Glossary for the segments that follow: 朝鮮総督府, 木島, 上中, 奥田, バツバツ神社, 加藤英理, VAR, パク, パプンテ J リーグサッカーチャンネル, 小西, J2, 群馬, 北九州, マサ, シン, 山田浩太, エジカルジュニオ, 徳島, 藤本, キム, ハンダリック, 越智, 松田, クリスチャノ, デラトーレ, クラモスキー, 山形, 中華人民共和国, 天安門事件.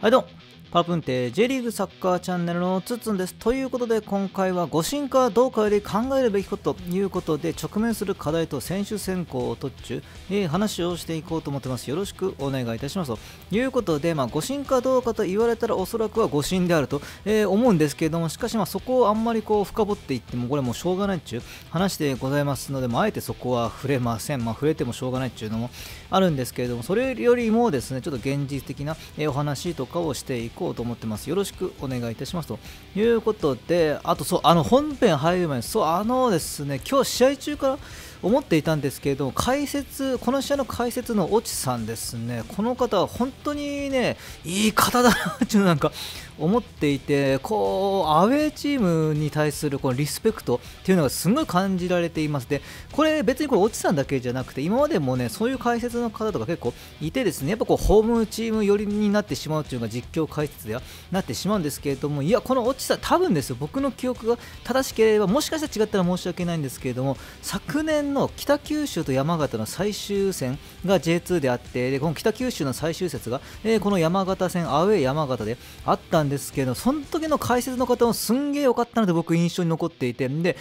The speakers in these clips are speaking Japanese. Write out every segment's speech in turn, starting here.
はいどうも、パプンテ J リーグサッカーチャンネルのつっつんです。ということで今回は誤審かどうかより考えるべきことということで、直面する課題と選手選考を途中、話をしていこうと思ってます。よろしくお願いいたします。ということで、誤審かどうかと言われたらおそらくは誤審であると、思うんですけれども、しかしそこをあんまりこう深掘っていってもこれもうしょうがないっちゅう話でございますので、あえてそこは触れません。触れてもしょうがないっちゅうのもあるんですけれども、それよりもですね、ちょっと現実的なお話とかをしていくと思ってます。よろしくお願いいたします。ということで、あと本編入る前にですね、今日試合中から思っていたんですけれども、この試合の解説の越智さんですね、この方は本当にねいい方だなってなんか思っていて、こうアウェーチームに対するこのリスペクトっていうのがすごい感じられています。でこれ越智さんだけじゃなくて、今までもねそういう解説の方とか結構いてですね、やっぱこうホームチーム寄りになってしまうっていうのが実況解説ではなってしまうんですけれども、いやこの越智さん多分ですよ、僕の記憶が正しければ、もしかしたら違ったら申し訳ないんですけれども、昨年の北九州と山形の最終戦が J2 であって、でこの北九州の最終節が、この山形戦、アウェー山形であったんですけど、その時の解説の方もすんげえ良かったので僕印象に残っていて、で、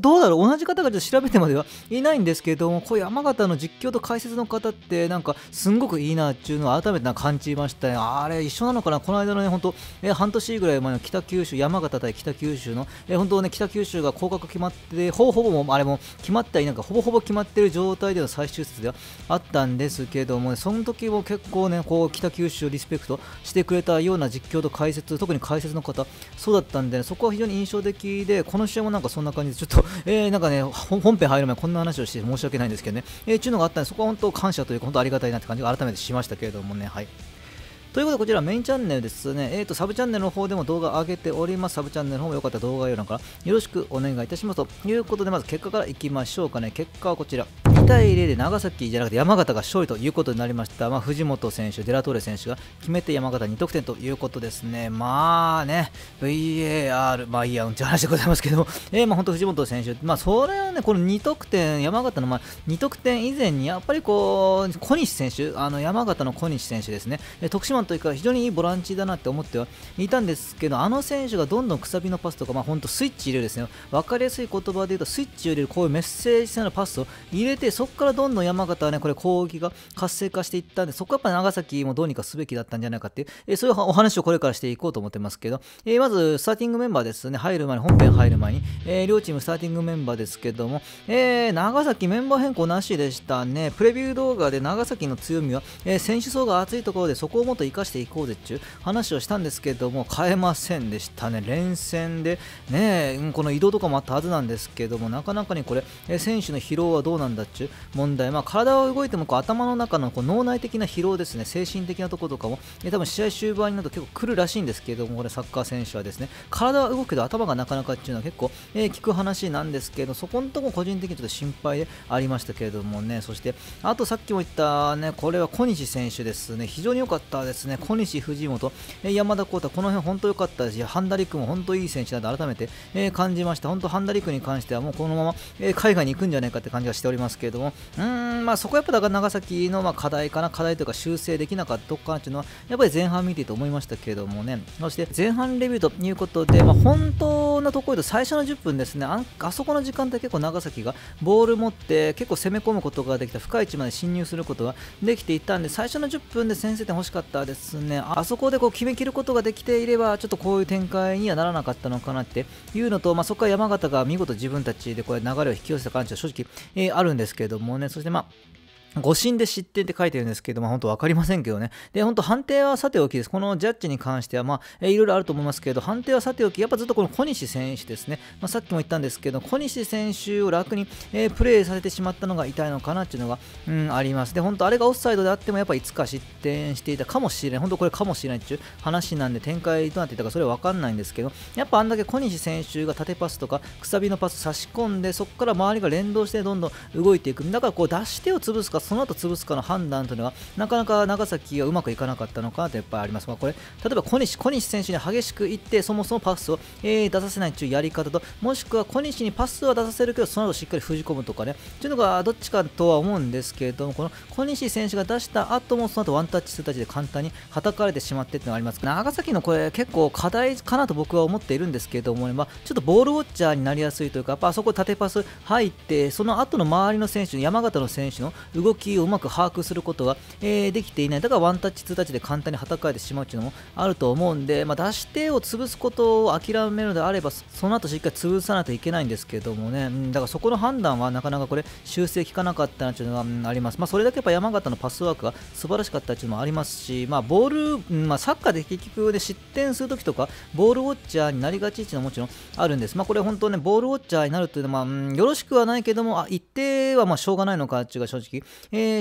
どうだろう、同じ方がちょっと調べてまではいないんですけれども、こう山形の実況と解説の方ってなんかすんごくいいなっていうのを改めて感じましたね。あれ一緒なのかな、この間のね本当、半年ぐらい前の北九州、山形対北九州の、本当ね北九州が降格決まってほぼもあれも決まったりなんかほぼ決まっている状態での最終節ではあったんですけども、その時も結構ねこう北九州をリスペクトしてくれたような実況と解説、特に解説の方そうだったんで、ね、そこは非常に印象的で、この試合もなんかそんな感じでちょっと、なんかね本編入る前こんな話をして申し訳ないんですけどね、っていうのがあったんで、そこは本当感謝というか本当ありがたいなって感じが改めてしましたけれどもね。はい、ということでこちらメインチャンネルですね、サブチャンネルの方でも動画上げております。サブチャンネルの方もよかったら動画概要欄からよろしくお願いいたします。ということでまず結果からいきましょうかね。結果はこちら、2対0で長崎じゃなくて山形が勝利ということになりました。藤本選手、デラトーレ選手が決めて山形2得点ということですね。VAR、いいや、うんち話でございますけども、本当藤本選手、それはねこの2得点、山形の2得点以前にやっぱりこう小西選手、山形の小西選手ですね、徳島というか非常にいいボランチだなって思ってはいたんですけど、あの選手がどんどんくさびのパスとか、本当スイッチ入れるですね、分かりやすい言葉で言うとスイッチを入れる、こういうメッセージ性のパスを入れて、そこからどんどん山形はねこれ攻撃が活性化していったんで、そこはやっぱ長崎もどうにかすべきだったんじゃないかっていう、そういうお話をこれからしていこうと思ってますけど、まずスターティングメンバーですね、本編入る前に、両チームスターティングメンバーですけども、長崎メンバー変更なしでしたね。プレビュー動画で長崎の強みは、選手層が厚いところでそこをもっと生かしていこうぜっていう話をしたんですけども、変えませんでしたね。連戦でねこの移動とかもあったはずなんですけども、なかなかにこれ選手の疲労はどうなんだっていう問題、体を動いてもこう頭の中のこう脳内的な疲労ですね、精神的なところとかも多分試合終盤になると結構来るらしいんですけども、これサッカー選手はですね体は動くけど頭がなかなかっていうのは結構、聞く話なんですけど、そこのところ個人的にちょっと心配でありましたけれどもね。そしてあとさっきも言ったね、これは小西選手ですね、非常に良かったですね。小西、藤本、山田浩太、この辺本当良かったし、ハンダリックも本当いい選手だと改めて、感じました。本当ハンダリックに関してはもうこのまま、海外に行くんじゃないかって感じがしておりますけれども、そこはやっぱだから長崎の課題かな、課題というか修正できなかったかなというのはやっぱり前半見ていて思いましたけれどもね。そして前半レビューということで、本当のところで最初の10分ですね、あそこの時間帯結構長崎がボール持って結構攻め込むことができた、深い位置まで侵入することができていたんで、最初の10分で先制点欲しかったですね。あそこでこう決めきることができていれば、ちょっとこういう展開にはならなかったのかなっていうのと、そこから山形が見事自分たちでこれ流れを引き寄せた感じは正直、あるんですけれどもね。そして誤審で失点って書いてるんですけど、本当分かりませんけどね。で、本当判定はさておきです。このジャッジに関しては、いろいろあると思いますけど、判定はさておき、やっぱずっとこの小西選手ですね。さっきも言ったんですけど、小西選手を楽に、プレーさせてしまったのが痛いのかなっていうのが、あります。で、本当あれがオフサイドであっても、やっぱいつか失点していたかもしれない。本当これかもしれないっていう話なんで、展開どうなっていたかそれは分かんないんですけど、やっぱあんだけ小西選手が縦パスとか、くさびのパス差し込んで、そこから周りが連動してどんどん動いていく。だからこう出し手を潰すか、その後潰すかの判断というのはなかなか長崎はうまくいかなかったのかなとやっぱりありますが、これ例えば小西選手に激しくいって、そもそもパスを出させないというやり方と、もしくは小西にパスは出させるけどその後しっかり封じ込むとかね、というのがどっちかとは思うんですけれども、この小西選手が出した後もその後ワンタッチ、ツータッチで簡単に叩かれてしまってというのがあります。長崎のこれ結構課題かなと僕は思っているんですけれども、ちょっとボールウォッチャーになりやすいというか、やっぱあそこ縦パス入ってその後の周りの選手、山形の選手の動きをうまく把握することができていない。だからワンタッチ、ツータッチで簡単にはたかれてしまうというのもあると思うんで、出し手を潰すことを諦めるのであればその後しっかり潰さないといけないんですけどもね、だからそこの判断はなかなかこれ修正効かなかったなというのがあります。それだけやっぱ山形のパスワークが素晴らしかったというのもありますし、ボール、サッカーで結局で失点するときとかボールウォッチャーになりがちというのはもちろんあるんです。これ本当ね、ボールウォッチャーになるというのはよろしくはないけども、一定はしょうがないのかというが正直、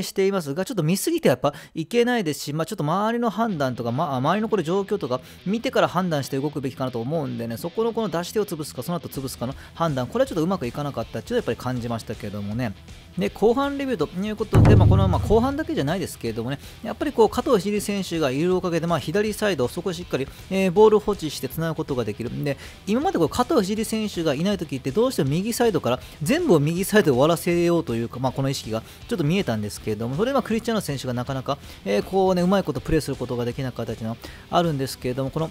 していますが、ちょっと見すぎてやっぱいけないですし、ちょっと周りの判断とか、周りのこれ状況とか見てから判断して動くべきかなと思うんでね、そこのこの出し手を潰すかその後潰すかの判断、これはちょっとうまくいかなかったというのはやっぱり感じましたけどもね。で、後半レビューということで、この後半だけじゃないですけれどもね、やっぱりこう加藤英理選手がいるおかげで、左サイドをそこしっかり、ボールを保持してつなぐことができるんで、今までこう加藤英理選手がいないときってどうしても右サイドから全部を右サイドで終わらせようというか、この意識がちょっと見えたんですけれども、それはクリスチャーノ選手がなかなか、こうねうまいことプレーすることができなかったというのはあるんですけれども、この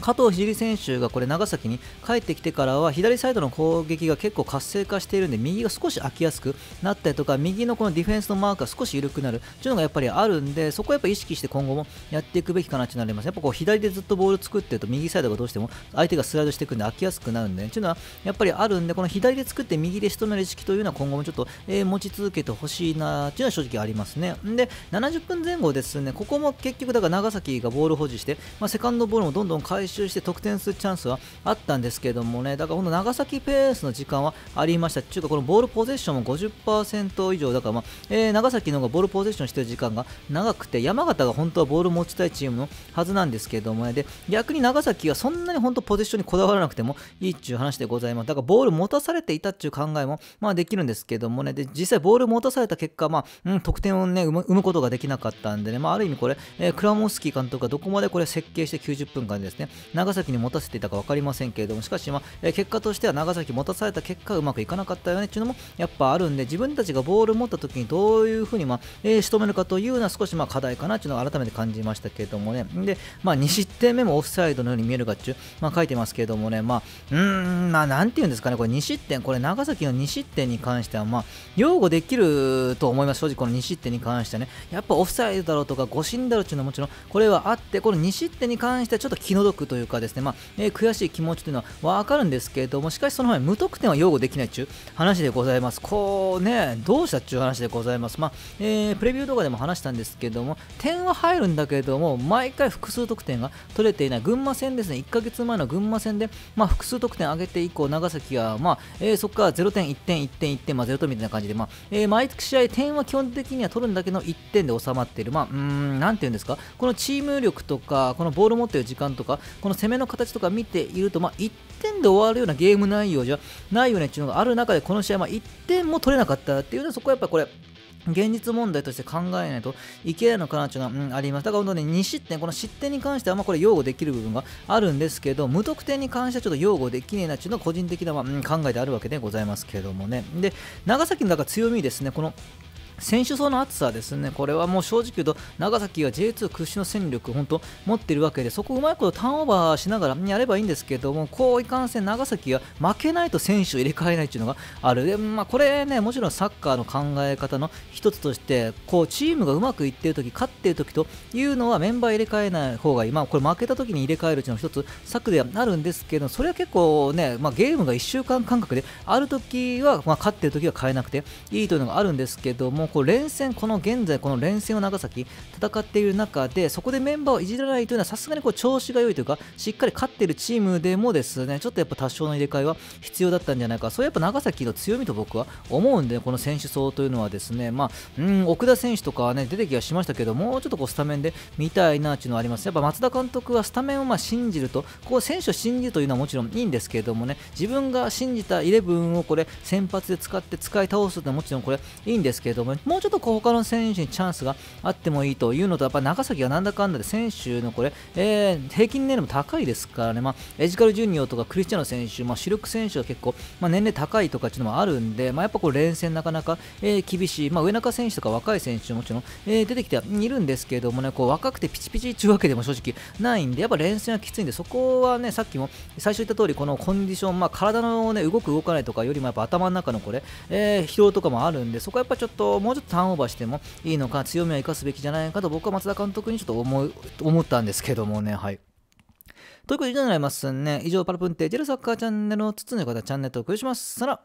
加藤英理選手がこれ長崎に帰ってきてからは左サイドの攻撃が結構活性化しているんで、右が少し空きやすくなったりとか、右のこのディフェンスのマークが少し緩くなるというのがやっぱりあるんで、そこはやっぱ意識して今後もやっていくべきかなとなります。やっぱこう左でずっとボール作ってると右サイドがどうしても相手がスライドしていくんで空きやすくなるんで、というのはやっぱりあるんで、この左で作って右で仕留める意識というのは今後もちょっと持ち続けてほしいなというのは正直ありますね。で、70分前後ですね、ここも結局だから長崎がボール保持して、セカンドボールもどんどん回収して得点するチャンスはあったんですけどもね、だからこの長崎ペースの時間はありました。というかこのボールポゼッションも 50% 以上だから、長崎の方がボールポゼッションしている時間が長くて、山形が本当はボール持ちたいチームのはずなんですけどもね、で逆に長崎はそんなに本当ポゼッションにこだわらなくてもいいっていう話でございます。だからボール持たされていたっていう考えもできるんですけどもね、で実際ボール持たされた結果、得点をね生むことができなかったんでね、ある意味これ、クラモスキー監督がどこまでこれ設計して90分間ですね長崎に持たせていたか分かりませんけれども、しかし結果としては長崎持たされた結果うまくいかなかったよねっていうのもやっぱあるんで、自分たちがボール持った時にどういうふうに仕留めるかというのは少し課題かなっていうのを改めて感じましたけれどもね。で、2失点目もオフサイドのように見えるかっていう書いてますけれどもね、なんていうんですかね、これ2失点、これ長崎の2失点に関しては擁護できると思います。正直この2失点に関してはね、やっぱオフサイドだろうとか誤審だろうっていうのはもちろんこれはあって、この2失点に関してはちょっと気の毒というかですね、悔しい気持ちというのは分かるんですけれども、しかしその前無得点は擁護できないという話でございます。こうね、どうしたという話でございます。プレビュー動画でも話したんですけども、点は入るんだけれども毎回複数得点が取れていない。群馬戦ですね、1ヶ月前の群馬戦で、複数得点上げて以降長崎は、そこから0点1点1点1点、0点みたいな感じで、毎試合点は基本的には取るんだけど1点で収まっている。なんていうんですか、このチーム力とかこのボール持っている時間とかこの攻めの形とか見ていると、1点で終わるようなゲーム内容じゃないよねっていうのがある中で、この試合1点も取れなかったっていうのは、そこはやっぱこれ現実問題として考えないといけないのかなというのはあります。だから本当に2失点、この失点に関してはこれ擁護できる部分があるんですけど、無得点に関してはちょっと擁護できねえなというのは個人的な考えであるわけでございますけどもね。で、長崎のだから強みですね、この選手層の厚さですね、これはもう正直言うと長崎は J2 屈指の戦力を本当持っているわけで、そこをうまいことターンオーバーしながらやればいいんですけども、こういかんせん長崎は負けないと選手を入れ替えないというのがある。で、これね、もちろんサッカーの考え方の一つとして、こうチームがうまくいっているとき、勝っているときというのはメンバー入れ替えない方がいい。これ負けたときに入れ替えるというのは一つ策ではあるんですけど、それは結構ね、ゲームが1週間間隔であるときは、勝っているときは変えなくていいというのがあるんですけども、連戦、この現在この連戦を長崎戦っている中で、そこでメンバーをいじらないというのはさすがに調子が良いというかしっかり勝っているチームでもですね、ちょっとやっぱ多少の入れ替えは必要だったんじゃないか。そうやっぱ長崎の強みと僕は思うんで、この選手層というのはですね、奥田選手とかはね出てきはしましたけど、もうちょっとスタメンで見たいなというのはあります。やっぱ松田監督はスタメンを信じると、選手を信じるというのはもちろんいいんですけれどもね、自分が信じたイレブンをこれ先発で使って使い倒すというのはもちろんこれいいんですけれども、もうちょっと他の選手にチャンスがあってもいいというのと、やっぱ長崎がなんだかんだで選手のこれ、平均年齢も高いですからね、エジカルジュニオとかクリスチャノ選手、主力選手は結構、年齢高いとかっていうのもあるんで、やっぱこう連戦なかなか、厳しい、上中選手とか若い選手ももちろん、出てきてはいるんですけどもね、こう若くてピチピチというわけでも正直ないんで、やっぱ連戦はきついんで、そこはね、さっきも最初言った通り、このコンディション、体の、ね、動く動かないとかよりもやっぱ頭の中のこれ、疲労とかもあるんで、そこはやっぱちょっともうちょっとターンオーバーしてもいいのか、強みは生かすべきじゃないかと僕は松田監督にちょっと思ったんですけどもね。はい、ということで以上になりますね。以上、パラプンテージェルサッカーチャンネルのつつの方、チャンネル登録します。さら。